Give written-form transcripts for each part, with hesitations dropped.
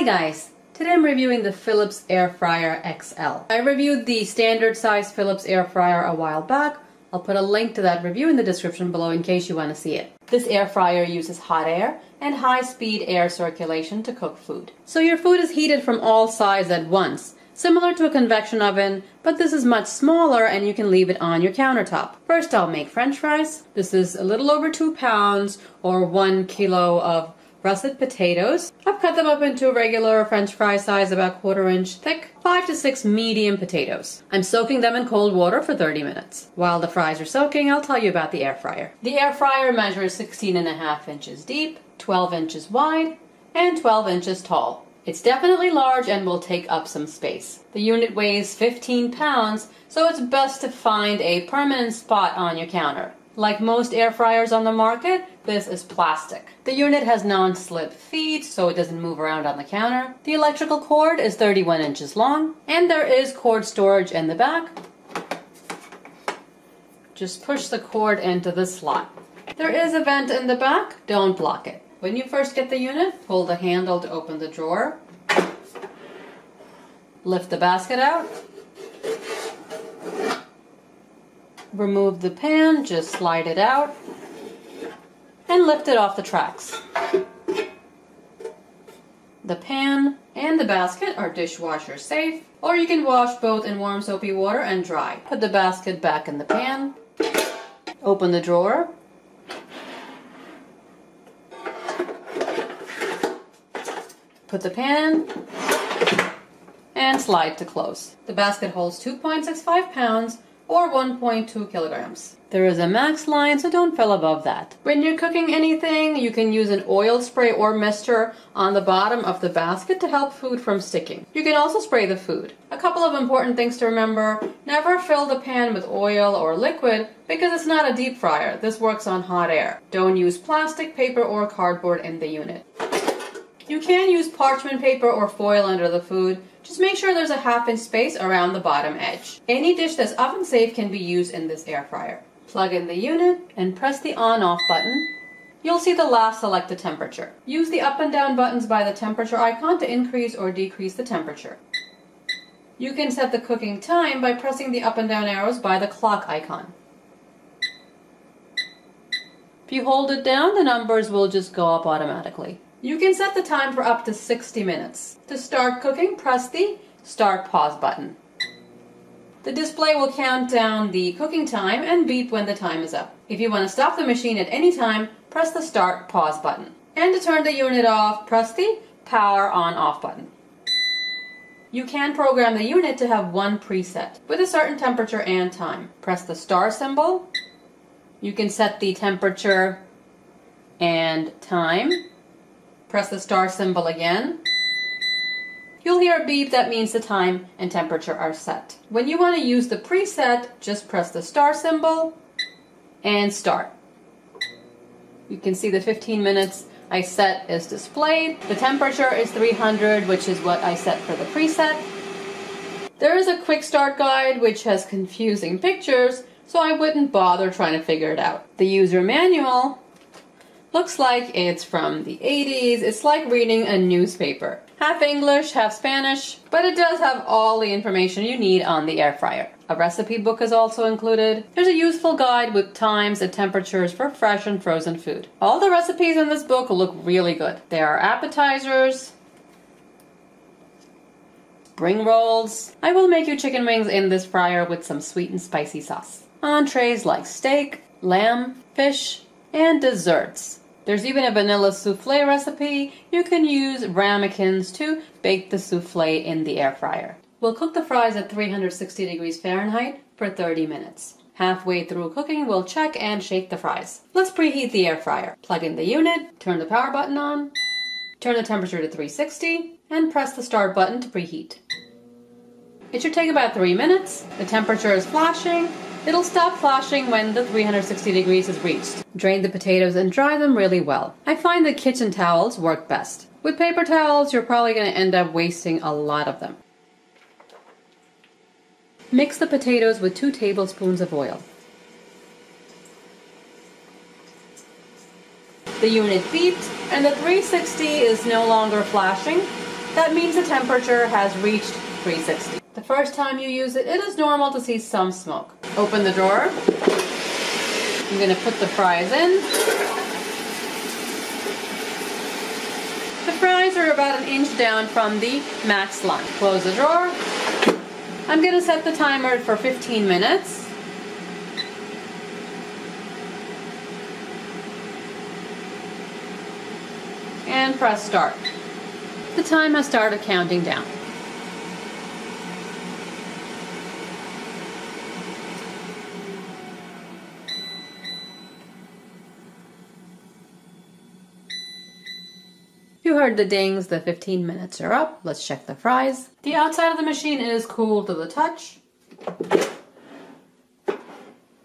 Hi guys, today I'm reviewing the Philips Air Fryer XL. I reviewed the standard size Philips Air Fryer a while back. I'll put a link to that review in the description below in case you want to see it. This air fryer uses hot air and high-speed air circulation to cook food. So your food is heated from all sides at once, similar to a convection oven, but this is much smaller and you can leave it on your countertop. First I'll make French fries. This is a little over 2 pounds or 1 kilo of russet potatoes. I've cut them up into a regular French fry size, about 1/4 inch thick. 5 to 6 medium potatoes. I'm soaking them in cold water for 30 minutes. While the fries are soaking, I'll tell you about the air fryer. The air fryer measures 16.5 inches deep, 12 inches wide, and 12 inches tall. It's definitely large and will take up some space. The unit weighs 15 pounds, so it's best to find a permanent spot on your counter. Like most air fryers on the market, this is plastic. The unit has non-slip feet, so it doesn't move around on the counter. The electrical cord is 31 inches long, and there is cord storage in the back. Just push the cord into the slot. There is a vent in the back, don't block it. When you first get the unit, pull the handle to open the drawer. Lift the basket out. Remove the pan, just slide it out, and lift it off the tracks. The pan and the basket are dishwasher safe, or you can wash both in warm soapy water and dry. Put the basket back in the pan, open the drawer, put the pan in, and slide to close. The basket holds 2.65 pounds, or 1.2 kilograms. There is a max line, so don't fill above that. When you're cooking anything, you can use an oil spray or mister on the bottom of the basket to help food from sticking. You can also spray the food. A couple of important things to remember. Never fill the pan with oil or liquid because it's not a deep fryer. This works on hot air. Don't use plastic, paper, or cardboard in the unit. You can use parchment paper or foil under the food. Just make sure there's a 1/2 inch space around the bottom edge. Any dish that's oven safe can be used in this air fryer. Plug in the unit and press the on/off button. You'll see the last selected temperature. Use the up and down buttons by the temperature icon to increase or decrease the temperature. You can set the cooking time by pressing the up and down arrows by the clock icon. If you hold it down, the numbers will just go up automatically. You can set the time for up to 60 minutes. To start cooking, press the Start Pause button. The display will count down the cooking time and beep when the time is up. If you want to stop the machine at any time, press the Start Pause button. And to turn the unit off, press the Power On/Off button. You can program the unit to have one preset with a certain temperature and time. Press the star symbol. You can set the temperature and time. Press the star symbol again. You'll hear a beep that means the time and temperature are set. When you want to use the preset, just press the star symbol and start. You can see the 15 minutes I set is displayed. The temperature is 300, which is what I set for the preset. There is a quick start guide which has confusing pictures, so I wouldn't bother trying to figure it out. The user manual looks like it's from the 80s. It's like reading a newspaper. Half English, half Spanish, but it does have all the information you need on the air fryer. A recipe book is also included. There's a useful guide with times and temperatures for fresh and frozen food. All the recipes in this book look really good. There are appetizers, spring rolls. I will make you chicken wings in this fryer with some sweet and spicy sauce. Entrees like steak, lamb, fish, and desserts. There's even a vanilla souffle recipe. You can use ramekins to bake the souffle in the air fryer. We'll cook the fries at 360 degrees Fahrenheit for 30 minutes. Halfway through cooking, we'll check and shake the fries. Let's preheat the air fryer. Plug in the unit, turn the power button on, turn the temperature to 360, and press the start button to preheat. It should take about 3 minutes. The temperature is flashing. It'll stop flashing when the 360 degrees is reached. Drain the potatoes and dry them really well. I find the kitchen towels work best. With paper towels, you're probably going to end up wasting a lot of them. Mix the potatoes with 2 tablespoons of oil. The unit beeped and the 360 is no longer flashing. That means the temperature has reached 360. The first time you use it, it is normal to see some smoke. Open the drawer. I'm going to put the fries in. The fries are about an inch down from the max line. Close the drawer. I'm going to set the timer for 15 minutes. And press start. The time has started counting down. You heard the dings, the 15 minutes are up. Let's check the fries. The outside of the machine is cool to the touch.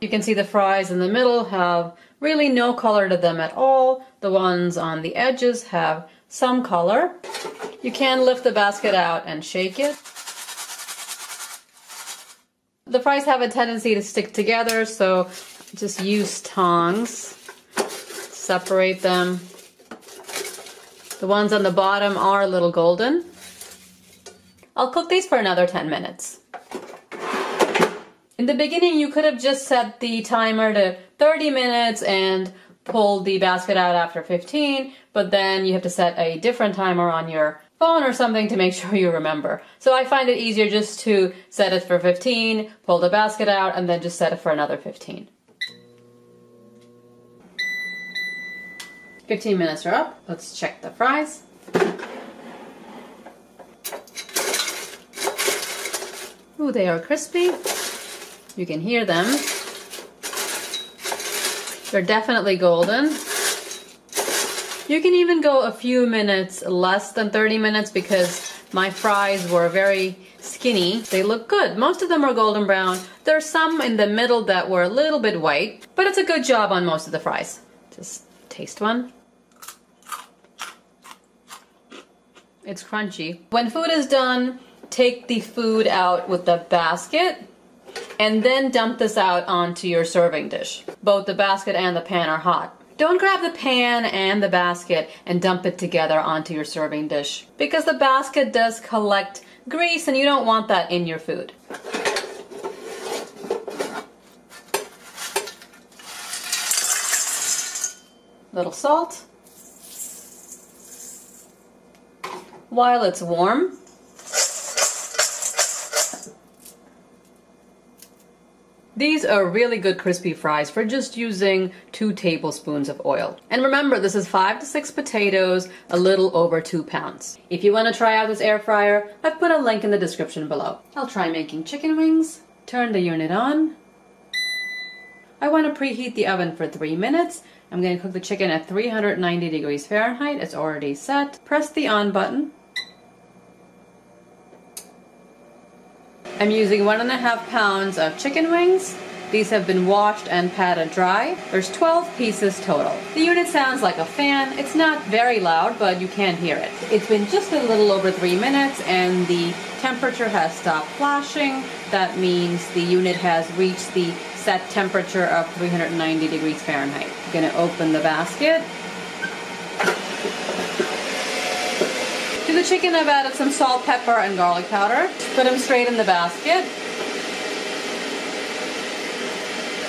You can see the fries in the middle have really no color to them at all. The ones on the edges have some color. You can lift the basket out and shake it. The fries have a tendency to stick together, so just use tongs. Separate them. The ones on the bottom are a little golden. I'll cook these for another 10 minutes. In the beginning, you could have just set the timer to 30 minutes and pulled the basket out after 15, but then you have to set a different timer on your phone or something to make sure you remember. So I find it easier just to set it for 15, pull the basket out, and then just set it for another 15. 15 minutes are up. Let's check the fries. Ooh, they are crispy. You can hear them. They're definitely golden. You can even go a few minutes less than 30 minutes because my fries were very skinny. They look good. Most of them are golden brown. There's some in the middle that were a little bit white, but it's a good job on most of the fries. Just taste one. It's crunchy. When food is done, take the food out with the basket and then dump this out onto your serving dish. Both the basket and the pan are hot. Don't grab the pan and the basket and dump it together onto your serving dish because the basket does collect grease and you don't want that in your food. Little salt. While it's warm, these are really good crispy fries for just using 2 tablespoons of oil. And remember, this is 5 to 6 potatoes, a little over 2 pounds. If you want to try out this air fryer, I've put a link in the description below. I'll try making chicken wings. Turn the unit on. I want to preheat the oven for 3 minutes. I'm going to cook the chicken at 390 degrees Fahrenheit. It's already set. Press the on button. I'm using 1.5 pounds of chicken wings. These have been washed and patted dry. There's 12 pieces total. The unit sounds like a fan. It's not very loud, but you can hear it. It's been just a little over 3 minutes and the temperature has stopped flashing. That means the unit has reached the set temperature of 390 degrees Fahrenheit. I'm gonna open the basket. To the chicken, I've added some salt, pepper, and garlic powder. Put them straight in the basket.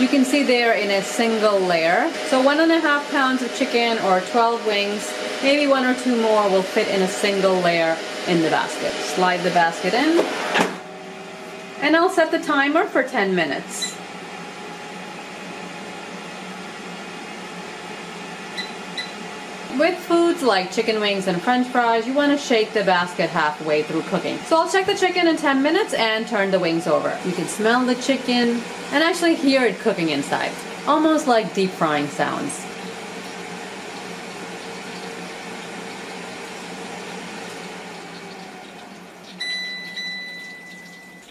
You can see they're in a single layer. So 1.5 pounds of chicken or 12 wings, maybe 1 or 2 more will fit in a single layer in the basket. Slide the basket in. And I'll set the timer for 10 minutes. With foods like chicken wings and french fries, you want to shake the basket halfway through cooking. So I'll check the chicken in 10 minutes and turn the wings over. You can smell the chicken and actually hear it cooking inside. Almost like deep frying sounds.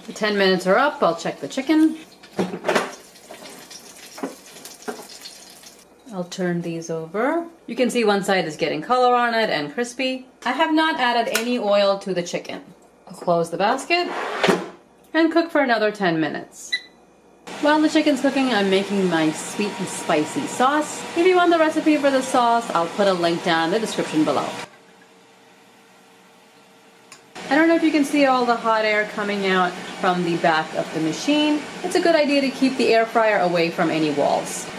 The 10 minutes are up. I'll check the chicken. I'll turn these over. You can see one side is getting color on it and crispy. I have not added any oil to the chicken. I'll close the basket and cook for another 10 minutes. While the chicken's cooking, I'm making my sweet and spicy sauce. If you want the recipe for the sauce, I'll put a link down in the description below. I don't know if you can see all the hot air coming out from the back of the machine. It's a good idea to keep the air fryer away from any walls.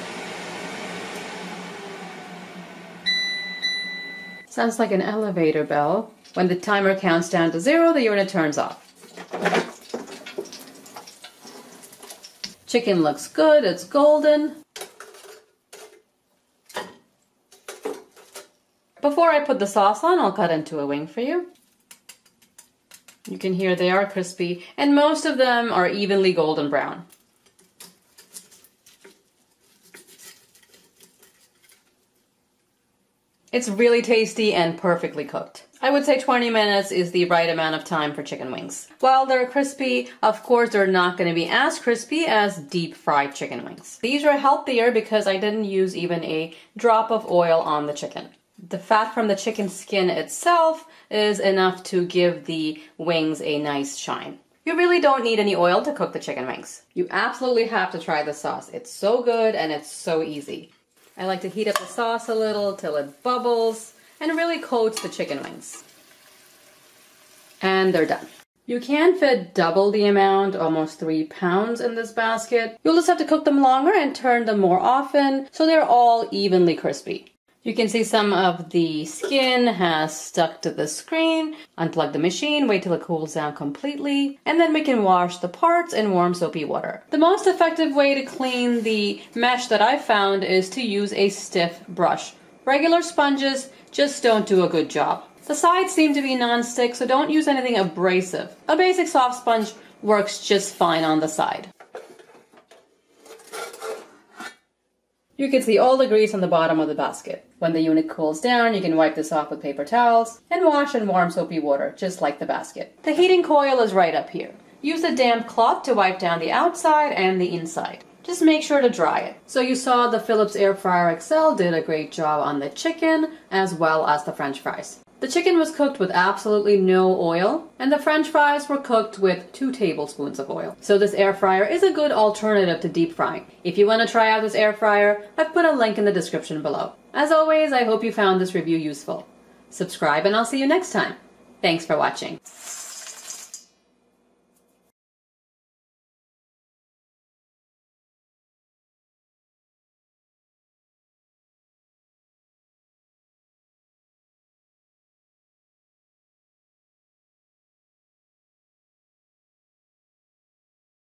Sounds like an elevator bell. When the timer counts down to 0, the unit turns off. Chicken looks good, it's golden. Before I put the sauce on, I'll cut into a wing for you. You can hear they are crispy, and most of them are evenly golden brown. It's really tasty and perfectly cooked. I would say 20 minutes is the right amount of time for chicken wings. While they're crispy, of course they're not going to be as crispy as deep fried chicken wings. These are healthier because I didn't use even a drop of oil on the chicken. The fat from the chicken skin itself is enough to give the wings a nice shine. You really don't need any oil to cook the chicken wings. You absolutely have to try the sauce. It's so good and it's so easy. I like to heat up the sauce a little till it bubbles and really coats the chicken wings. And they're done. You can fit double the amount, almost 3 pounds in this basket. You'll just have to cook them longer and turn them more often so they're all evenly crispy. You can see some of the skin has stuck to the screen. Unplug the machine, wait till it cools down completely, and then we can wash the parts in warm soapy water. The most effective way to clean the mesh that I found is to use a stiff brush. Regular sponges just don't do a good job. The sides seem to be non-stick, so don't use anything abrasive. A basic soft sponge works just fine on the side. You can see all the grease on the bottom of the basket. When the unit cools down, you can wipe this off with paper towels and wash in warm soapy water, just like the basket. The heating coil is right up here. Use a damp cloth to wipe down the outside and the inside. Just make sure to dry it. So you saw the Philips Air Fryer XL did a great job on the chicken as well as the French fries. The chicken was cooked with absolutely no oil, and the French fries were cooked with 2 tablespoons of oil. So this air fryer is a good alternative to deep frying. If you want to try out this air fryer, I've put a link in the description below. As always, I hope you found this review useful. Subscribe and I'll see you next time. Thanks for watching.